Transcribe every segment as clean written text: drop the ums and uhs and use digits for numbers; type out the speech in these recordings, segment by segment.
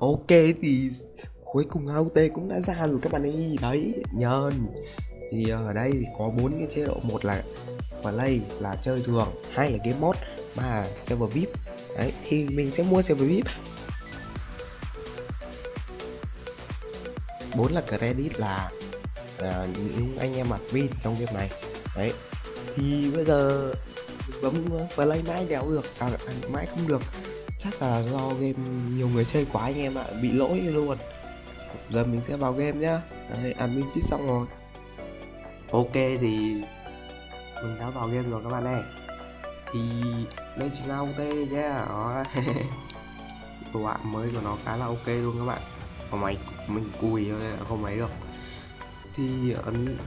Ok thì cuối cùng AUT cũng đã ra rồi các bạn ấy. Đấy, nhân thì ở đây có 4 cái chế độ, một là play là chơi thường, hai là game mode, ba là server VIP. Đấy thì mình sẽ mua server VIP. 4 là credit là những anh em admin trong game này. Đấy thì bây giờ bấm play mãi đéo được, mãi không được, chắc là do game nhiều người chơi quá anh em ạ, bị lỗi luôn. Giờ mình sẽ vào game nhá. Đấy, admin fix xong rồi. Ok thì mình đã vào game rồi các bạn ơi. Thì đây chính là AUT nhá. Đồ ạ mới của nó khá là ok luôn các bạn. Còn máy mình cùi không ấy được. Thì ấn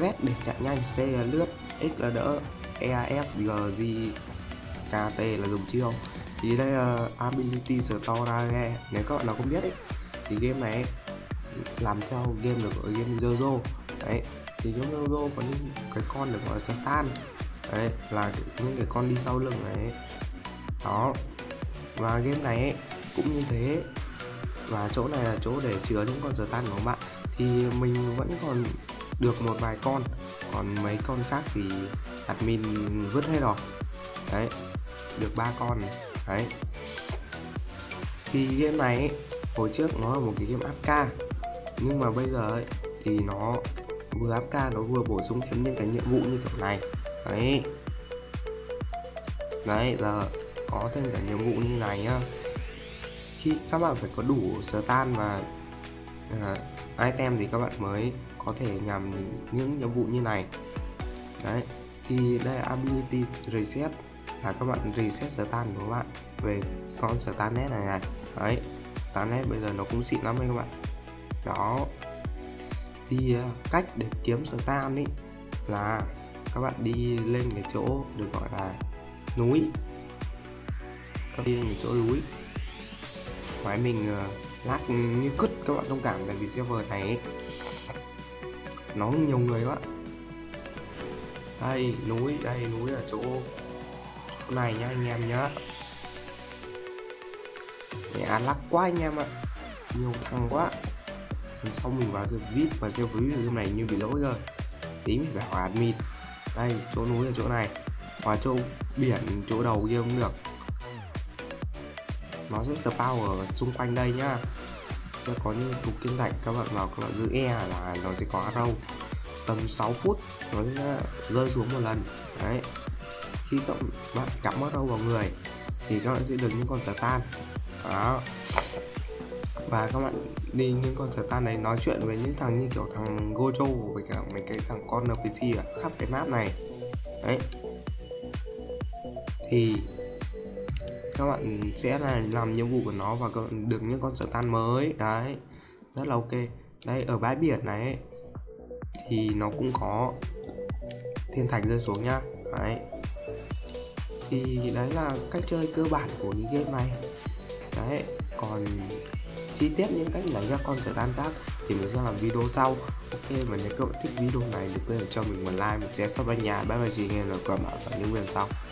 Z để chạy nhanh, C là lướt, X là đỡ, E A F G G K T là dùng chiêu. Thì đây là Ability Store. Nếu các bạn nào không biết ấy, thì game này làm theo game được gọi game Gojo. Đấy thì trong Gojo có những cái con được gọi là Satan. Đấy là những cái con đi sau lưng này. Đó. Và game này ấy, cũng như thế. Và chỗ này là chỗ để chứa những con Satan của các bạn. Thì mình vẫn còn được một vài con, còn mấy con khác thì admin vứt hết rồi. Đấy, được 3 con. Đấy. Thì game này ấy, hồi trước nó là một cái game AFK, nhưng mà bây giờ ấy, thì nó vừa AFK nó vừa bổ sung thêm những cái nhiệm vụ như kiểu này. Đấy. Đấy, giờ có thêm cả nhiệm vụ như này nhá. Khi các bạn phải có đủ stan và item thì các bạn mới có thể làm những nhiệm vụ như này. Đấy, thì đây là Ability Reset, là các bạn reset stan của các bạn về con stan net này. Đấy, stan net bây giờ nó cũng xịn lắm đấy các bạn. Đó. Thì cách để kiếm stan ấy là các bạn đi lên cái chỗ được gọi là núi. Các bạn đi lên cái chỗ núi. Máy mình lát như cứt, các bạn thông cảm, tại vì server này ấy, nó nhiều người quá. Đây núi, đây núi ở chỗ này nha anh em nhá. Mẹ lắc quá anh em ạ, nhiều thằng quá. Sau mình vào server VIP và server VIP game này như bị lỗi rồi, tí mình phải hỏi admin. Đây chỗ núi ở chỗ này, và chỗ biển chỗ đầu kia cũng được. Nó sẽ spawn ở xung quanh đây nhá. Sẽ có những cục kim thạch, các bạn vào các bạn giữ E là nó sẽ có arrow. Tầm 6 phút nó sẽ rơi xuống một lần. Đấy. Khi các bạn cắm arrow vào người thì các bạn sẽ được những con satan. Đó. Và các bạn đi những con satan này nói chuyện với những thằng như kiểu thằng Gojo với cả mấy cái thằng con NPC ở khắp cái map này. Đấy. Thì các bạn sẽ là làm nhiệm vụ của nó và các bạn được những con satan mới. Đấy, rất là ok. Đây ở bãi biển này ấy, thì nó cũng có thiên thạch rơi xuống nhá. Đấy. Thì đấy là cách chơi cơ bản của cái game này. Đấy, còn chi tiết những cách lấy các con satan khác thì mình sẽ làm video sau. Ok, và nếu các bạn thích video này thì đừng quên cho mình một like, mình sẽ phát ban nhà. Bye bye chị, hẹn gặp lại ở những video sau.